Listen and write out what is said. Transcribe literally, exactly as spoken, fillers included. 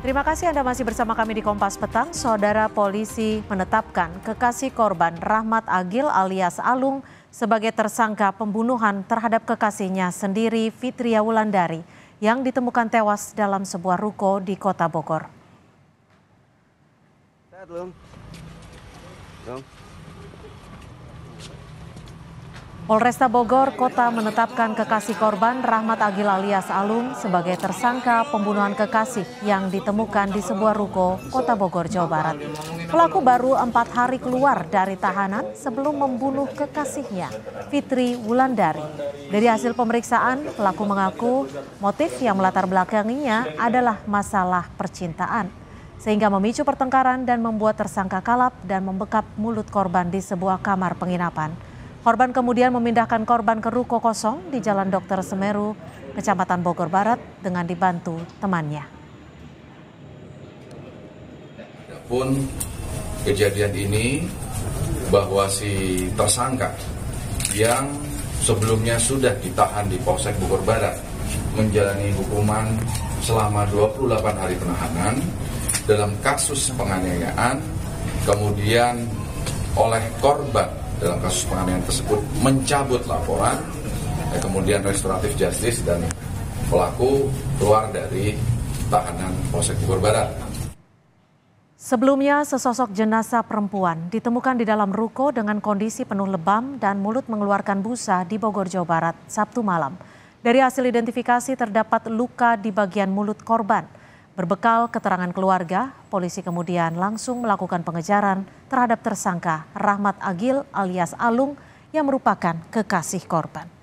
Terima kasih Anda masih bersama kami di Kompas Petang. Saudara, polisi menetapkan kekasih korban Rahmat Agil alias Alung sebagai tersangka pembunuhan terhadap kekasihnya sendiri Fitria Wulandari yang ditemukan tewas dalam sebuah ruko di Kota Bogor. Polresta Bogor Kota menetapkan kekasih korban Rahmat Agil alias Alung sebagai tersangka pembunuhan kekasih yang ditemukan di sebuah ruko Kota Bogor, Jawa Barat. Pelaku baru empat hari keluar dari tahanan sebelum membunuh kekasihnya, Fitri Wulandari. Dari hasil pemeriksaan, pelaku mengaku motif yang melatar belakanginya adalah masalah percintaan, sehingga memicu pertengkaran dan membuat tersangka kalap dan membekap mulut korban di sebuah kamar penginapan. Korban kemudian memindahkan korban ke ruko kosong di Jalan Dokter Semeru, Kecamatan Bogor Barat dengan dibantu temannya. Adapun kejadian ini bahwa si tersangka yang sebelumnya sudah ditahan di Polsek Bogor Barat menjalani hukuman selama dua puluh delapan hari penahanan dalam kasus penganiayaan, kemudian oleh korban dalam kasus penganiayaan tersebut mencabut laporan, kemudian restoratif justice dan pelaku keluar dari tahanan Polsek Bogor Barat. Sebelumnya, sesosok jenazah perempuan ditemukan di dalam ruko dengan kondisi penuh lebam dan mulut mengeluarkan busa di Bogor, Jawa Barat, Sabtu malam. Dari hasil identifikasi terdapat luka di bagian mulut korban. Berbekal keterangan keluarga, polisi kemudian langsung melakukan pengejaran terhadap tersangka Rahmat Agil alias Alung yang merupakan kekasih korban.